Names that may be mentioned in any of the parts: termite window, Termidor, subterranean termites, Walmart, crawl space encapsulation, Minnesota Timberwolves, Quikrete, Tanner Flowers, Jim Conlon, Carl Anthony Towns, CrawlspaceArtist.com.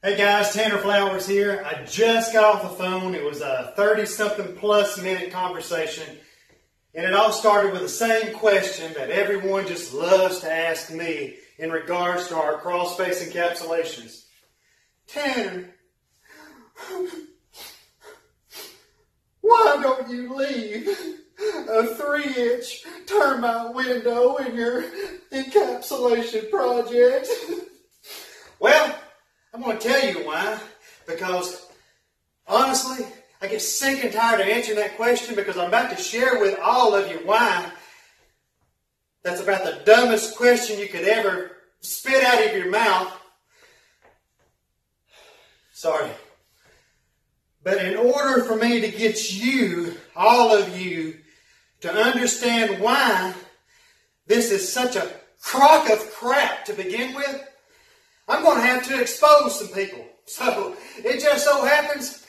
Hey guys, Tanner Flowers here. I just got off the phone. It was a 30-something plus minute conversation, and it all started with the same question that everyone just loves to ask me in regards to our crawl space encapsulations. Tanner, why don't you leave a 3-inch termite window in your encapsulation project? Well, I'm going to tell you why, because honestly, I get sick and tired of answering that question, because I'm about to share with all of you why that's about the dumbest question you could ever spit out of your mouth. Sorry. But in order for me to get you, all of you, to understand why this is such a crock of crap to begin with, I'm going to have to expose some people. So it just so happens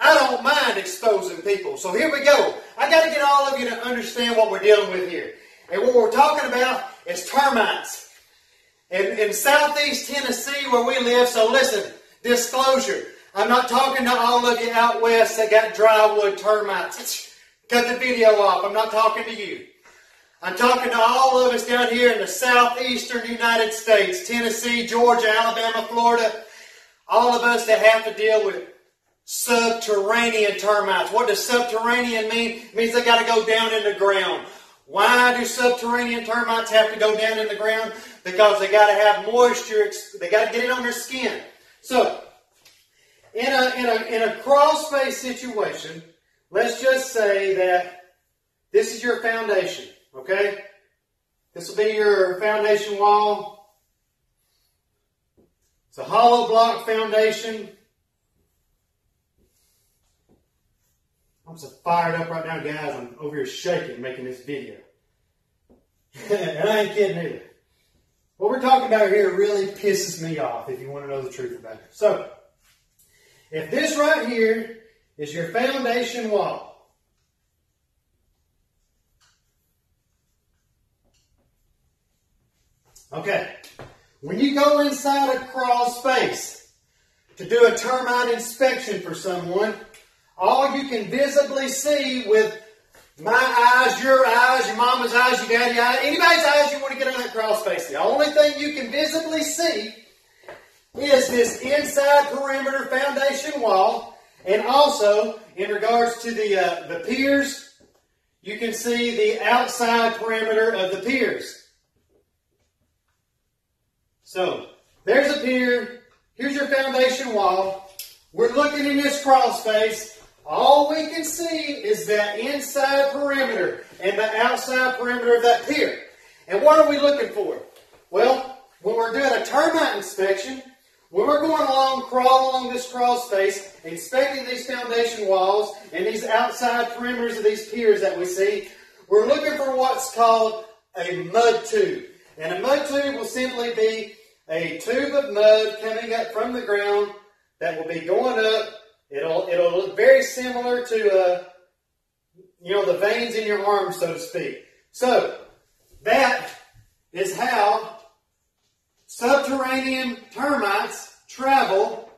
I don't mind exposing people. So here we go. I got to get all of you to understand what we're dealing with here. And what we're talking about is termites. In southeast Tennessee where we live, so listen, disclosure, I'm not talking to all of you out west that got drywood termites. Cut the video off. I'm not talking to you. I'm talking to all of us down here in the southeastern United States, Tennessee, Georgia, Alabama, Florida, all of us that have to deal with subterranean termites. What does subterranean mean? It means they got to go down in the ground. Why do subterranean termites have to go down in the ground? Because they got to have moisture, they got to get it on their skin. So, in a crawl space situation, let's just say that this is your foundation. Okay, this will be your foundation wall. It's a hollow block foundation. I'm so fired up right now, guys. I'm over here shaking making this video. And I ain't kidding either. What we're talking about here really pisses me off, if you want to know the truth about it. So, if this right here is your foundation wall, okay, when you go inside a crawl space to do a termite inspection for someone, all you can visibly see with my eyes, your eyes, your mama's eyes, your daddy's eyes, anybody's eyes you want to get in that crawl space, the only thing you can visibly see is this inside perimeter foundation wall, and also in regards to the piers, you can see the outside perimeter of the piers. So, there's a pier, here's your foundation wall, we're looking in this crawl space, all we can see is that inside perimeter and the outside perimeter of that pier. And what are we looking for? Well, when we're doing a termite inspection, when we're going along, crawl along this crawl space, inspecting these foundation walls and these outside perimeters of these piers that we see, we're looking for what's called a mud tube. And a mud tube will simply be a tube of mud coming up from the ground that will be going up. It'll look very similar to the veins in your arm, so to speak. So that is how subterranean termites travel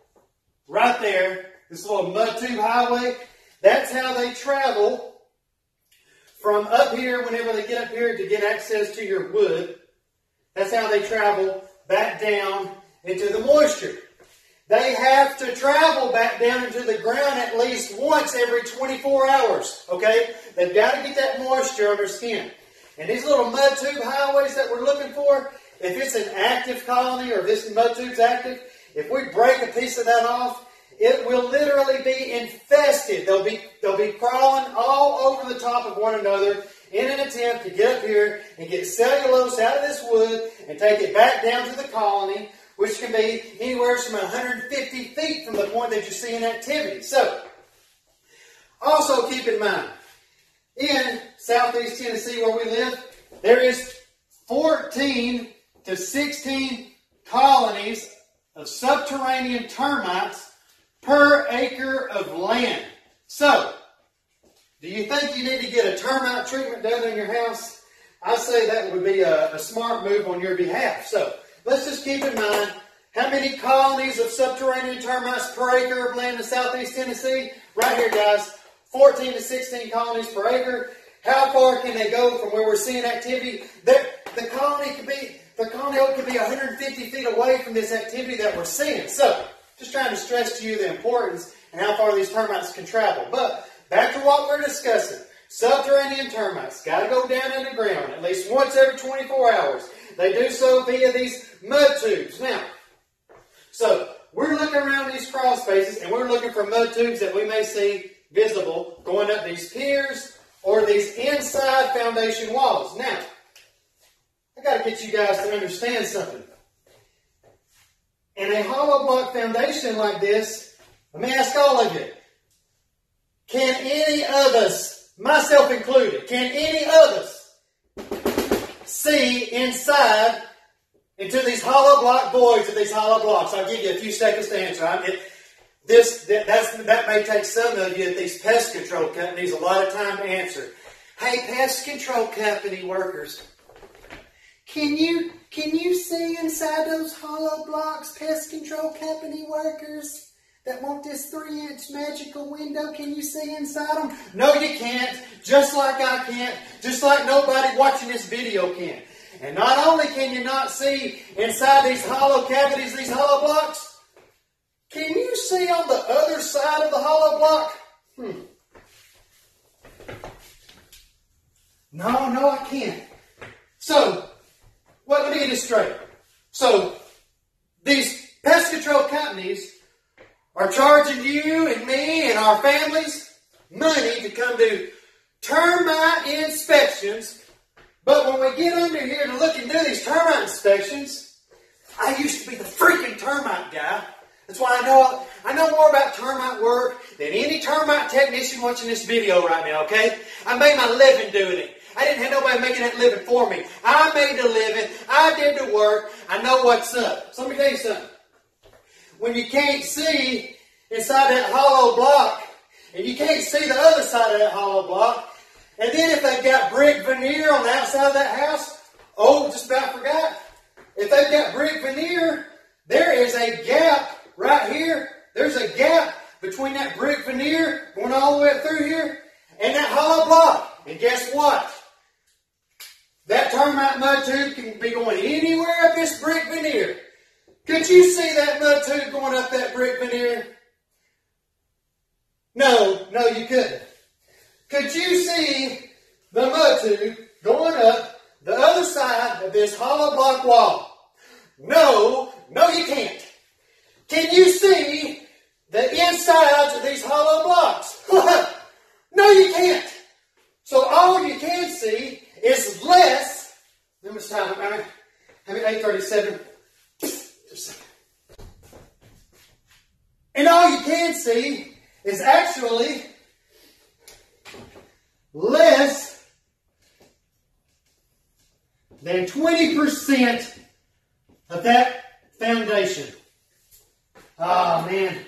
right there. This little mud tube highway. That's how they travel from up here whenever they get up here to get access to your wood. That's how they travel back down into the moisture. They have to travel back down into the ground at least once every 24 hours, okay? They've got to get that moisture on their skin. And these little mud tube highways that we're looking for, if it's an active colony or if this mud tube's active, if we break a piece of that off, it will literally be infested. They'll be crawling all over the top of one another in an attempt to get up here and get cellulose out of this wood and take it back down to the colony, which can be anywhere from 150 feet from the point that you're seeing activity. So, also keep in mind, in southeast Tennessee where we live, there is 14 to 16 colonies of subterranean termites per acre of land. So, do you think you need to get a termite treatment done in your house? I say that would be a smart move on your behalf. So, let's just keep in mind How many colonies of subterranean termites per acre of land in southeast Tennessee? Right here, guys. 14 to 16 colonies per acre. How far can they go from where we're seeing activity? The colony could be 150 feet away from this activity that we're seeing. So, just trying to stress to you the importance and how far these termites can travel. But back to what we're discussing. Subterranean termites got to go down in the ground at least once every 24 hours. They do so via these mud tubes. Now, so we're looking around these crawl spaces and we're looking for mud tubes that we may see visible going up these piers or these inside foundation walls. Now, I got to get you guys to understand something. In a hollow block foundation like this, let me ask all of you, can any of us, myself included, can any of us see inside into these hollow block voids of these hollow blocks? I'll give you a few seconds to answer. That may take some of you at these pest control companies a lot of time to answer. Hey, pest control company workers, can you see inside those hollow blocks, pest control company workers that want this 3-inch magical window? Can you see inside them? No, you can't. Just like I can't. Just like nobody watching this video can. And not only can you not see inside these hollow cavities, these hollow blocks, can you see on the other side of the hollow block? No, I can't. So, let me get this straight. So, these pest control companies are charging you and me and our families money to come do termite inspections. But when we get under here to look and do these termite inspections, I used to be the freaking termite guy. That's why I know more about termite work than any termite technician watching this video right now, okay? I made my living doing it. I didn't have nobody making that living for me. I made the living. I did the work. I know what's up. So let me tell you something. When you can't see inside that hollow block, and you can't see the other side of that hollow block, and then if they've got brick veneer on the outside of that house, oh, just about forgot. If they've got brick veneer, there is a gap right here. There's a gap between that brick veneer going all the way up through here and that hollow block. And guess what? That termite mud tube can be going anywhere up this brick veneer. Could you see that mud tube going up that brick veneer? No, you couldn't. Could you see the mud tube going up the other side of this hollow block wall? No, you can't. Can you see the insides of these hollow blocks? No, you can't. So all you can see is less. How much time? I mean, 8:37. And all you can see is actually less than 20% of that foundation. Oh man,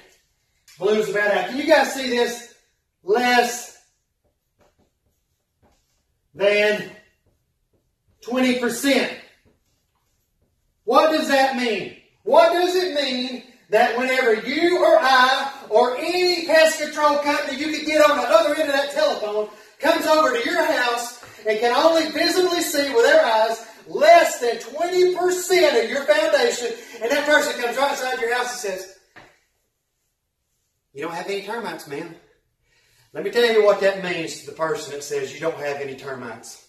blue's about out. Can you guys see this? Less than 20%. What does that mean? What does it mean that whenever you or I or any pest control company you could get on the other end of that telephone comes over to your house and can only visibly see with their eyes less than 20% of your foundation, and that person comes right inside your house and says, "You don't have any termites, ma'am." Let me tell you what that means to the person that says you don't have any termites.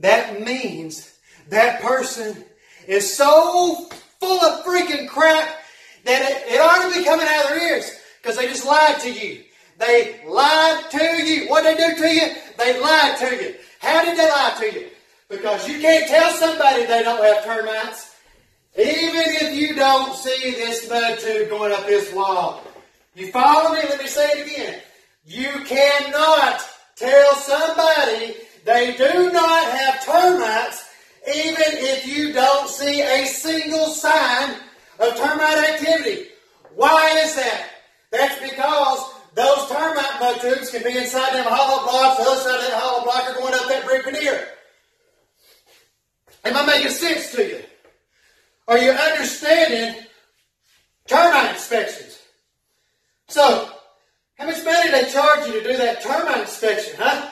That means that person is so full of freaking crap that it ought to be coming out of their ears, because they just lied to you. They lied to you. What did they do to you? They lied to you. How did they lie to you? Because you can't tell somebody they don't have termites. Even if you don't see this mud tube going up this wall. You follow me? Let me say it again. You cannot tell somebody they do not have termites even if you don't see a single sign of termite activity. Why is that? That's because those termite mud tubes can be inside them hollow blocks. The other side of that hollow block are going up that brick veneer. Am I making sense to you? Are you understanding inspections. So, how much money did they charge you to do that termite inspection, huh?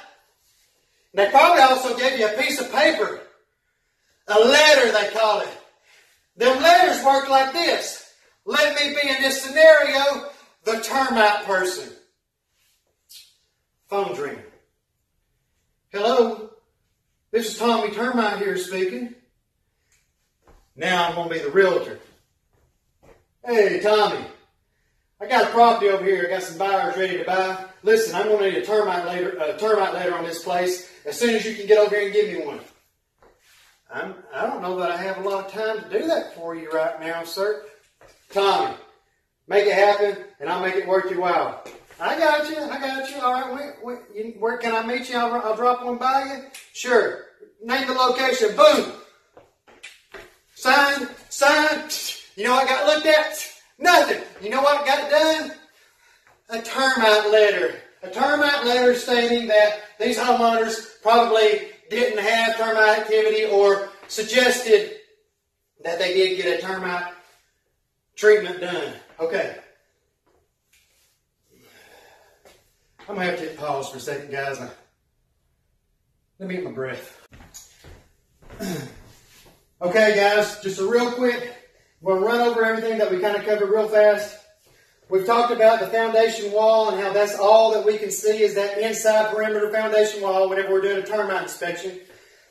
And they probably also gave you a piece of paper. A letter, they call it. Them letters work like this. Let me be, in this scenario, the termite person. Phone's ringing. Hello, this is Tommy Termite here speaking. Now I'm going to be the realtor. Hey, Tommy, I got a property over here. I got some buyers ready to buy. Listen, I'm going to need a termite later on this place as soon as you can get over here and give me one. I don't know that I have a lot of time to do that for you right now, sir. Tommy, make it happen, and I'll make it worth your while. I got you. All right, where can I meet you? I'll drop one by you. Sure. Name the location. Boom. Signed. You know what I got looked at? Nothing. You know what I got done? A termite letter. A termite letter stating that these homeowners probably didn't have termite activity, or suggested that they did get a termite treatment done. Okay. I'm going to have to hit pause for a second, guys. Let me get my breath. Okay, guys, just a real quick, we're going to run over everything that we kind of covered real fast. We've talked about the foundation wall and how that's all that we can see is that inside perimeter foundation wall whenever we're doing a termite inspection.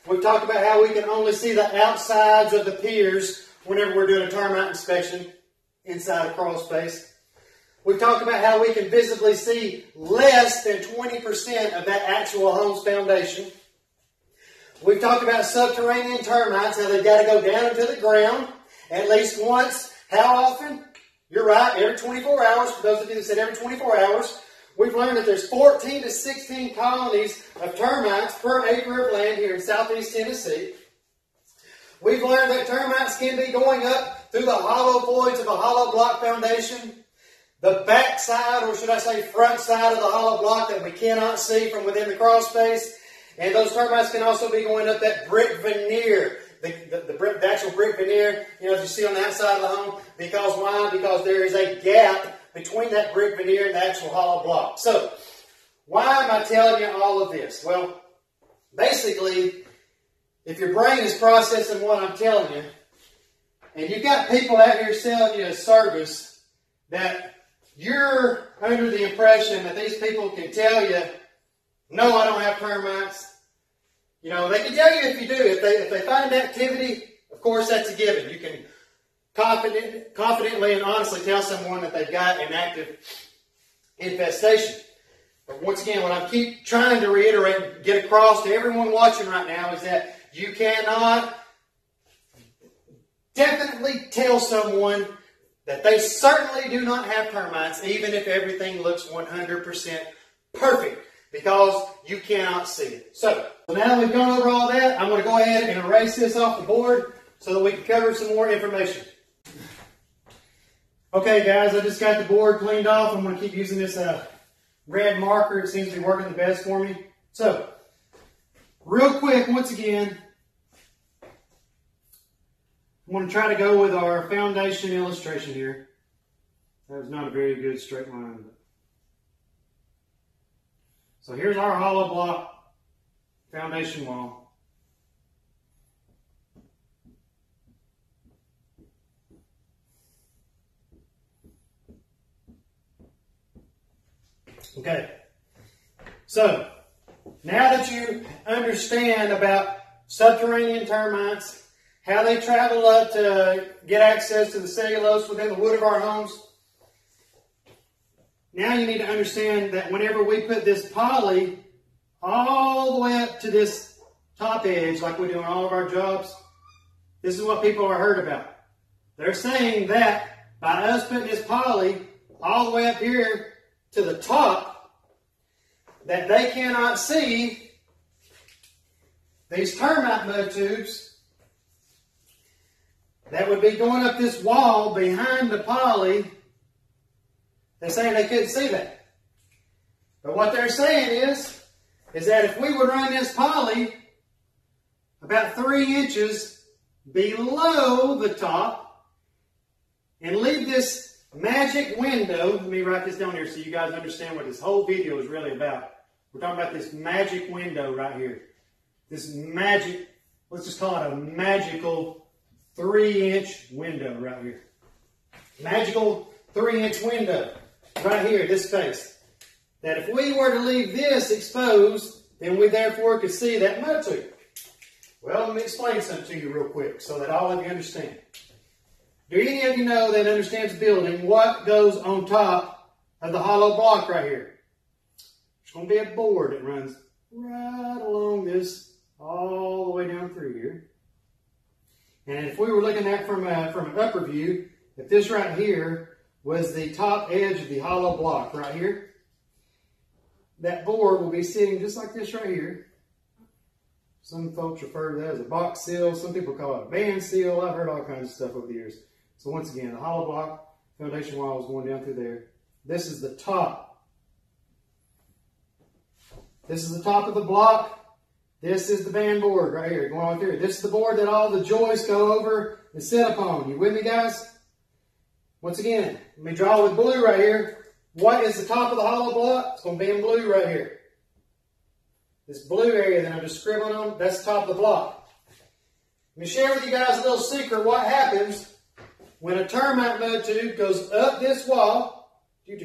We've talked about how we can only see the outsides of the piers whenever we're doing a termite inspection inside a crawl space. We've talked about how we can visibly see less than 20% of that actual home's foundation. We've talked about subterranean termites, how they've got to go down into the ground at least once. How often? You're right, every 24 hours. For those of you that said every 24 hours, we've learned that there's 14 to 16 colonies of termites per acre of land here in southeast Tennessee. We've learned that termites can be going up through the hollow voids of a hollow block foundation, the back side, or should I say front side of the hollow block that we cannot see from within the crawl space. And those termites can also be going up that brick veneer. The actual brick veneer, you know, as you see on the outside of the home. Because why? Because there is a gap between that brick veneer and the actual hollow block. So, why am I telling you all of this? Well, basically, if your brain is processing what I'm telling you, and you've got people out here selling you a service that you're under the impression that these people can tell you, no, I don't have termites. You know, they can tell you if you do. If they find activity, of course, that's a given. You can confidently and honestly tell someone that they've got an active infestation. But once again, what I keep trying to reiterate and get across to everyone watching right now is that you cannot definitely tell someone that they certainly do not have termites, even if everything looks 100% perfect, because you cannot see it. So, now that we've gone over all that, I'm going to go ahead and erase this off the board so that we can cover some more information. Okay, guys, I just got the board cleaned off. I'm going to keep using this red marker. It seems to be working the best for me. So, real quick, once again, I'm going to try to go with our foundation illustration here. That was not a very good straight line. So here's our hollow block foundation wall. Okay. So now that you understand about subterranean termites, how they travel up to get access to the cellulose within the wood of our homes, now you need to understand that whenever we put this poly all the way up to this top edge, like we do on all of our jobs, this is what people are heard about. They're saying that by us putting this poly all the way up here to the top, that they cannot see these termite mud tubes that would be going up this wall behind the poly. They're saying they couldn't see that. But what they're saying is that if we would run this poly about 3 inches below the top and leave this magic window. Let me write this down here so you guys understand what this whole video is really about. We're talking about this magic window right here. This magic, let's just call it a magical 3-inch window right here. Magical 3-inch window right here, this space. That if we were to leave this exposed, then we therefore could see that motu. Well, let me explain something to you real quick so that all of you understand. Do any of you know that understands building what goes on top of the hollow block right here? There's going to be a board that runs right along this all the way down through here. And if we were looking at from an upper view, if this right here was the top edge of the hollow block right here, that board will be sitting just like this right here. Some folks refer to that as a box seal. Some people call it a band seal. I've heard all kinds of stuff over the years. So once again, the hollow block foundation wall is going down through there. This is the top. This is the top of the block. This is the band board right here, going on through. This is the board that all the joists go over and sit upon. You with me, guys? Once again, let me draw with blue right here. What is the top of the hollow block? It's going to be in blue right here. This blue area that I'm just scribbling on, that's the top of the block. Let me share with you guys a little secret what happens when a termite motu goes up this wall, through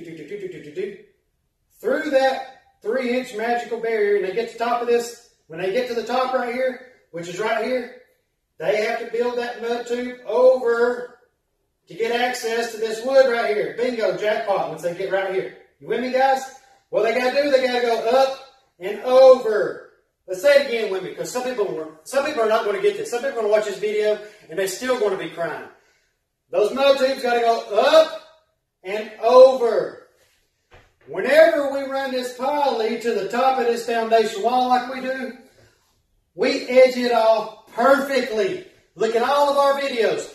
that 3-inch magical barrier, and they get to the top of this. When they get to the top right here, which is right here, they have to build that motu over to get access to this wood right here. Bingo, jackpot, once they get right here. You with me, guys? What they got to do, they got to go up and over. Let's say it again with me, because some people are not going to get this. Some people are going to watch this video, and they're still going to be crying. Those motus got to go up and over. Whenever we run this poly to the top of this foundation wall like we do, we edge it off perfectly. Look at all of our videos.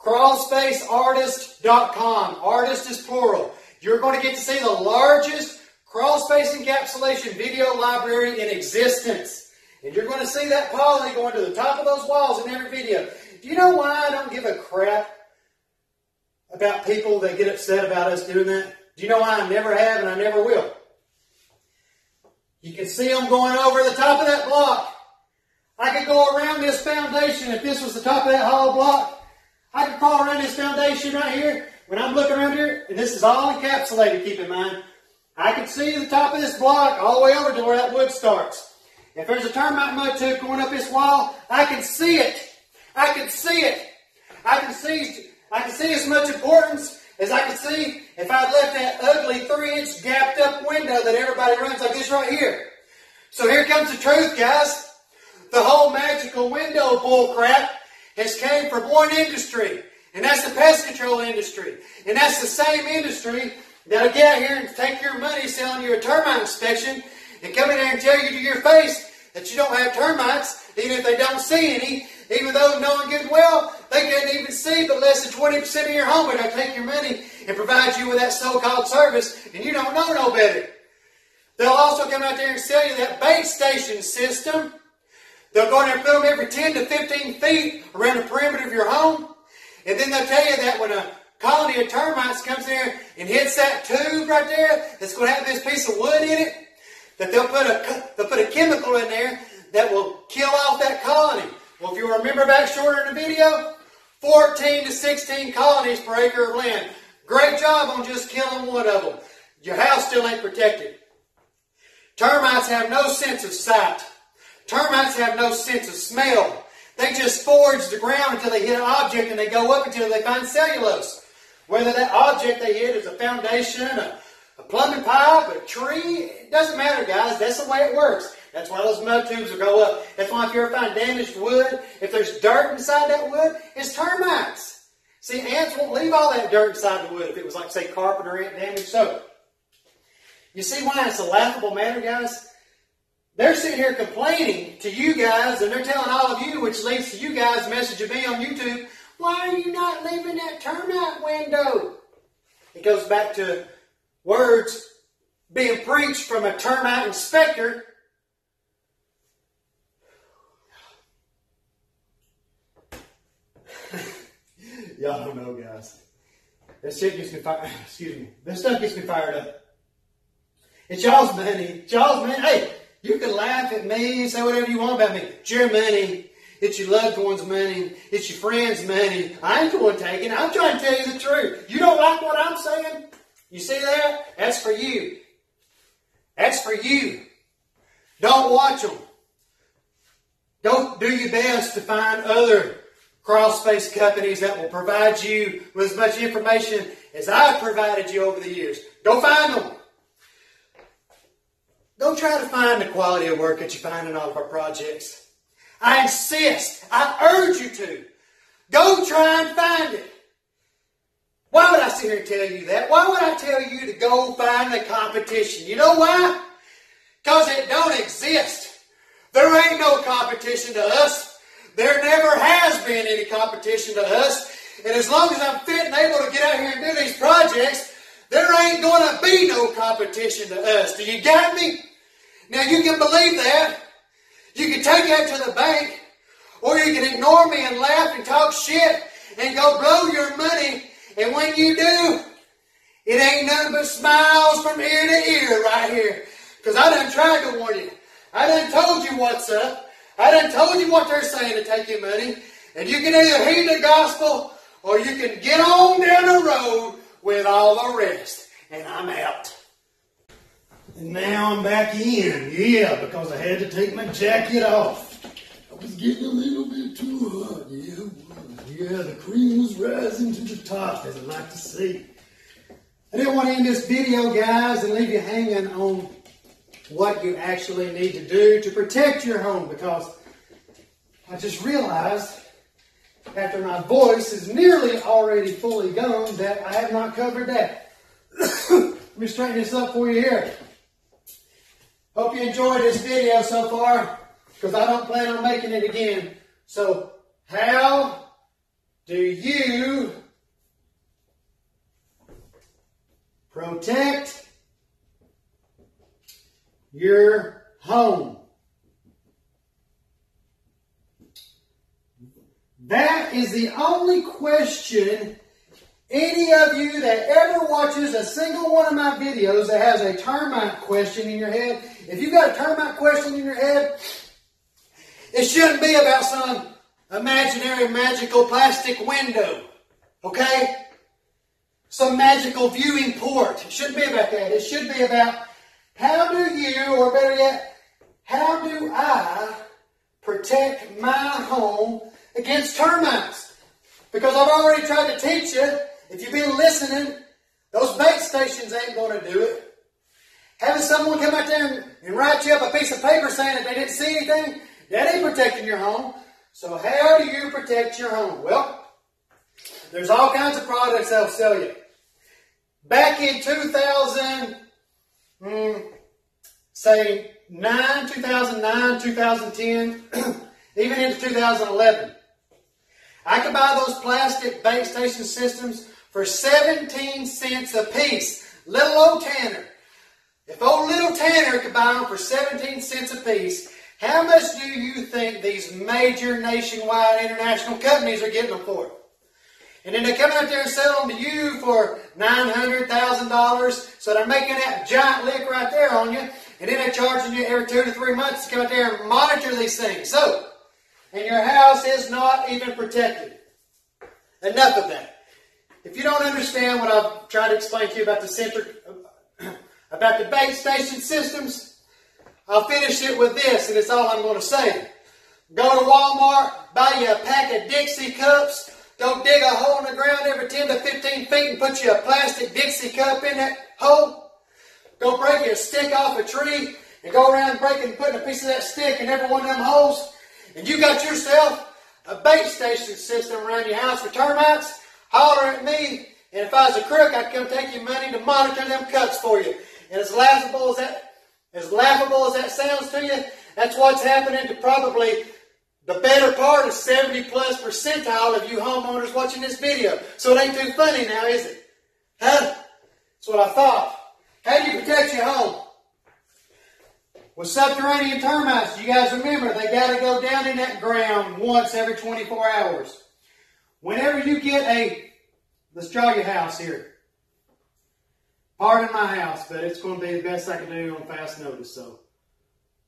CrawlspaceArtist.com. Artist is plural. You're going to get to see the largest crawl space encapsulation video library in existence. And you're going to see that poly going to the top of those walls in every video. Do you know why I don't give a crap about people that get upset about us doing that? Do you know why I never have and I never will? You can see them going over the top of that block. I could go around this foundation if this was the top of that hollow block. I could crawl around this foundation right here. When I'm looking around here, and this is all encapsulated, keep in mind, I can see the top of this block all the way over to where that wood starts. If there's a termite motu going up this wall, I can see it. I can see it. I can see as much importance as I can see if I left that ugly 3-inch gapped up window that everybody runs like this right here. So here comes the truth, guys. The whole magical window bullcrap has came from one industry, and that's the pest control industry. And that's the same industry that'll get out here and take your money selling you a termite inspection and come in there and tell you to your face that you don't have termites, even if they don't see any, even though knowing good and well, they couldn't even see but less than 20% of your home, and they'll take your money and provide you with that so-called service, and you don't know no better. They'll also come out there and sell you that bait station system. They'll go in there and put them every 10 to 15 feet around the perimeter of your home, and then they'll tell you that when a colony of termites comes there and hits that tube right there that's going to have this piece of wood in it, that they'll put a chemical in there that will kill off that colony. Well, if you remember back shorter in the video, 14 to 16 colonies per acre of land. Great job on just killing one of them. Your house still ain't protected. Termites have no sense of sight. Termites have no sense of smell. They just forage the ground until they hit an object, and they go up until they find cellulose. Whether that object they hit is a foundation, a plumbing pipe, a tree, it doesn't matter, guys. That's the way it works. That's why those motus will go up. That's why if you ever find damaged wood, if there's dirt inside that wood, it's termites. See, ants won't leave all that dirt inside the wood if it was like, say, carpet or ant damage. So, you see why it's a laughable matter, guys? They're sitting here complaining to you guys, and they're telling all of you, which leads to you guys messaging me on YouTube, why are you not leaving that termite window? It goes back to words being preached from a termite inspector. Y'all don't know, guys. This shit gets me fired. Excuse me. This stuff gets me fired up. It's y'all's money. It's y'all's money. Hey, you can laugh at me and say whatever you want about me. It's your money. It's your loved one's money. It's your friend's money. I ain't the one taking it. I'm trying to tell you the truth. You don't like what I'm saying? You see that? That's for you. That's for you. Don't watch them. Don't do your best to find other crawl space companies that will provide you with as much information as I've provided you over the years. Go find them. Don't try to find the quality of work that you find in all of our projects. I insist. I urge you to. Go try and find it. Why would I sit here and tell you that? Why would I tell you to go find the competition? You know why? Because it don't exist. There ain't no competition to us. There never has been any competition to us. And as long as I'm fit and able to get out here and do these projects, there ain't going to be no competition to us. Do you got me? Now you can believe that. You can take that to the bank. Or you can ignore me and laugh and talk shit and go blow your money. And when you do, it ain't nothing but smiles from ear to ear right here. Because I done tried to warn you. I done told you what's up. I done told you what they're saying to take your money. And you can either heed the gospel or you can get on down the road with all the rest. And I'm out. And now I'm back in. Yeah, because I had to take my jacket off. I was getting a little bit too hot. Yeah, the cream was rising to the top, as I like to say. I didn't want to end this video, guys, and leave you hanging on what you actually need to do to protect your home, because I just realized after my voice is nearly already fully gone that I have not covered that. Let me straighten this up for you here. Hope you enjoyed this video so far, because I don't plan on making it again. So how do you protect your home? That is the only question any of you that ever watches a single one of my videos that has a termite question in your head. If you've got a termite question in your head, it shouldn't be about some imaginary magical plastic window. Okay? Some magical viewing port. It shouldn't be about that. It should be about, how do you, or better yet, how do I protect my home against termites? Because I've already tried to teach you, if you've been listening, those bait stations ain't going to do it. Having someone come out there and write you up a piece of paper saying that they didn't see anything, that ain't protecting your home. So how do you protect your home? Well, there's all kinds of products that'll sell you. Back in 2009, 2010, even into 2011. I could buy those plastic bait station systems for 17 cents a piece. Little old Tanner. If old little Tanner could buy them for 17 cents a piece, how much do you think these major nationwide international companies are getting them for? And then they come out there and sell them to you for $900,000. So they're making that giant lick right there on you. And then they're charging you every 2 to 3 months to come out there and monitor these things. So, and your house is not even protected. Enough of that. If you don't understand what I've tried to explain to you about the bait station systems, I'll finish it with this, and it's all I'm going to say. Go to Walmart, buy you a pack of Dixie cups. Go dig a hole in the ground every 10 to 15 feet and put you a plastic Dixie cup in that hole. Go break your stick off a tree and go around breaking and putting a piece of that stick in every one of them holes. And you got yourself a bait station system around your house for termites. Holler at me, and if I was a crook, I'd come take your money to monitor them cups for you. And as laughable as that sounds to you, that's what's happening to probably the better part of 70+ percentile of you homeowners watching this video. So it ain't too funny now, is it? Huh? That's what I thought. How do you protect your home? With subterranean termites, you guys remember, they got to go down in that ground once every 24 hours. Whenever you get a Let's draw your house here. Pardon my house, but it's going to be the best I can do on fast notice. So,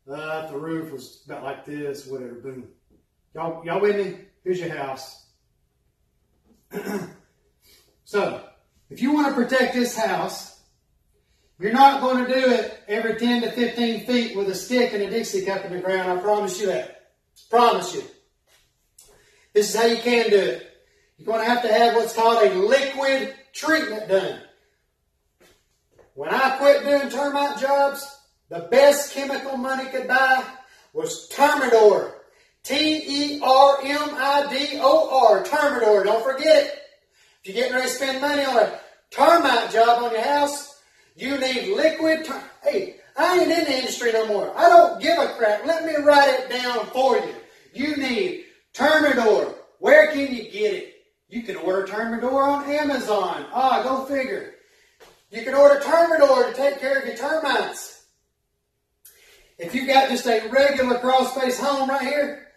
if the roof was about like this, whatever, boom. Y'all with me? Here's your house. So, if you want to protect this house, you're not going to do it every 10 to 15 feet with a stick and a Dixie cup in the ground. I promise you that. Promise you. This is how you can do it. You're going to have what's called a liquid treatment done. When I quit doing termite jobs, the best chemical money could buy was Termidor. T-E-R-M-I-D-O-R. Termidor. Don't forget it. If you're getting ready to spend money on a termite job on your house, you need liquid. Hey, I ain't in the industry no more. I don't give a crap. Let me write it down for you. You need Termidor. Where can you get it? You can order Termidor on Amazon. Ah, go figure. You can order Termidor to take care of your termites. If you've got just a regular crawl space home right here,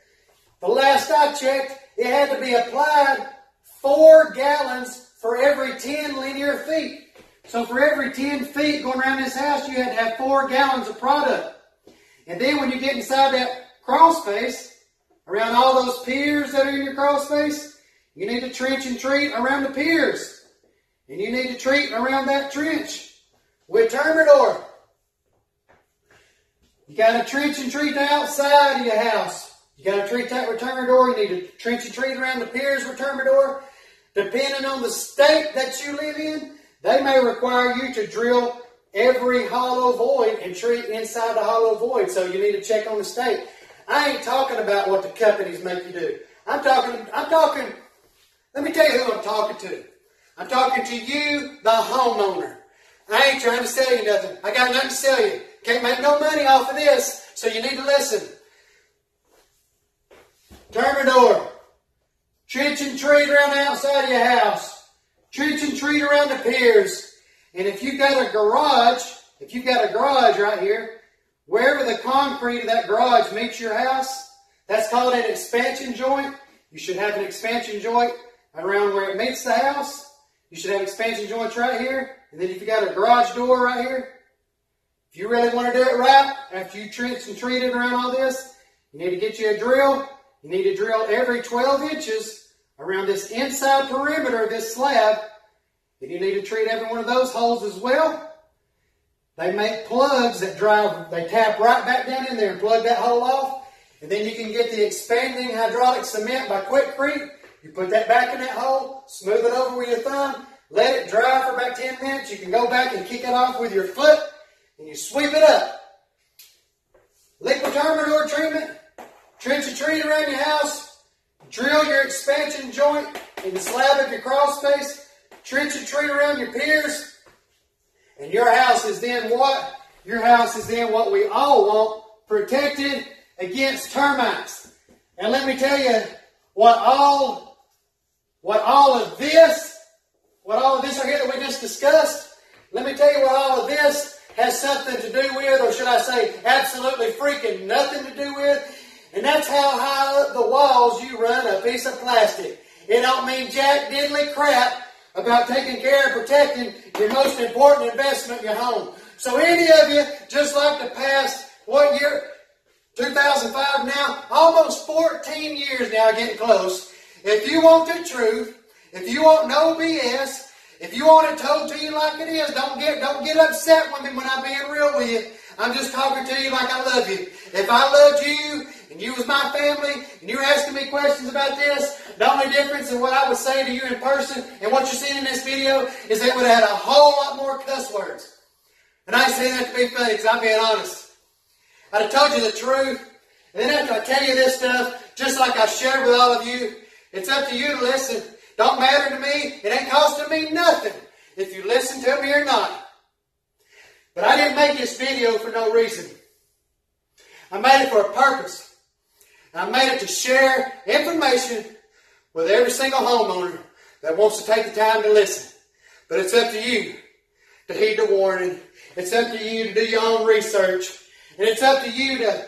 the last I checked, it had to be applied 4 gallons for every 10 linear feet. So for every 10 feet going around this house, you had to have 4 gallons of product. And then when you get inside that crawl space, around all those piers that are in your crawl space, you need to trench and treat around the piers. And you need to treat around that trench with Termidor. You got to trench and treat the outside of your house. You got to treat that with Termidor. You need to trench and treat around the piers with Termidor. Depending on the state that you live in, they may require you to drill every hollow void and treat inside the hollow void. So you need to check on the state. I ain't talking about what the companies make you do. I'm talking, let me tell you who I'm talking to. I'm talking to you, the homeowner. I ain't trying to sell you nothing. I got nothing to sell you. Can't make no money off of this, so you need to listen. Termidor. Trench and treat around the outside of your house. Trench and treat around the piers. And if you've got a garage, right here, wherever the concrete of that garage meets your house, that's called an expansion joint. You should have an expansion joint around where it meets the house. You should have expansion joints right here. And then if you got a garage door right here, if you really want to do it right, after you trench and treat it around all this, you need to get you a drill. You need to drill every 12 inches around this inside perimeter of this slab. And you need to treat every one of those holes as well. They make plugs that drive, they tap right back down in there and plug that hole off. And then you can get the expanding hydraulic cement by Quikrete. You put that back in that hole, smooth it over with your thumb, let it dry for about 10 minutes. You can go back and kick it off with your foot, and you sweep it up. Liquid Termidor treatment, trench a tree around your house, drill your expansion joint in the slab of your crawl space, trench a tree around your piers, and your house is then what? Your house is then what we all want, protected against termites. And let me tell you, what all of this right here that we just discussed, let me tell you what all of this has something to do with, or should I say absolutely freaking nothing to do with, and that's how high up the walls you run a piece of plastic. It don't mean jack diddly crap about taking care and protecting your most important investment, your home. So any of you, just like the past, what year? 2005 now, almost 14 years now, getting close. If you want the truth, if you want no BS, if you want it told to you like it is, don't get upset with me when I'm being real with you. I'm just talking to you like I love you. If I loved you and you was my family and you were asking me questions about this, the only difference in what I would say to you in person and what you're seeing in this video is they would have had a whole lot more cuss words. And I say that to be funny because I'm being honest. I'd have told you the truth, and then after I tell you this stuff, just like I've shared with all of you, it's up to you to listen. Don't matter to me. It ain't costing me nothing if you listen to me or not. But I didn't make this video for no reason. I made it for a purpose. I made it to share information with every single homeowner that wants to take the time to listen. But it's up to you to heed the warning. It's up to you to do your own research. And it's up to you to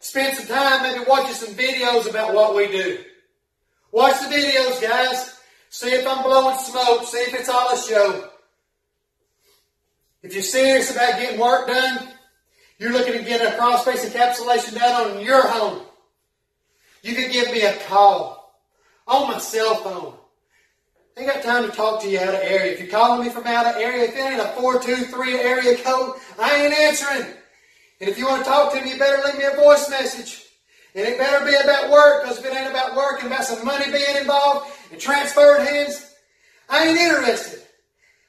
spend some time maybe watching some videos about what we do. Watch the videos, guys. See if I'm blowing smoke. See if it's all a show. If you're serious about getting work done, you're looking to get a crawl space encapsulation done on your home, you can give me a call on my cell phone. I ain't got time to talk to you out of area. If you're calling me from out of area, if it ain't a 423 area code, I ain't answering. And if you want to talk to me, you better leave me a voice message. And it better be about work, because if it ain't about work and about some money being involved and transferred hands, I ain't interested.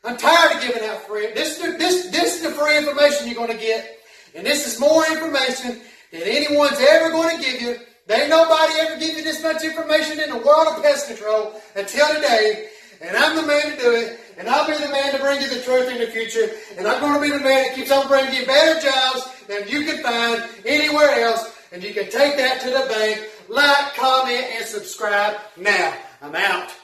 I'm tired of giving out free. This is the free information you're going to get. And this is more information than anyone's ever going to give you. There ain't nobody ever give you this much information in the world of pest control until today. And I'm the man to do it. And I'll be the man to bring you the truth in the future. And I'm going to be the man that keeps on bringing you better jobs than you can find anywhere else. And you can take that to the bank. Like, comment, and subscribe now. I'm out.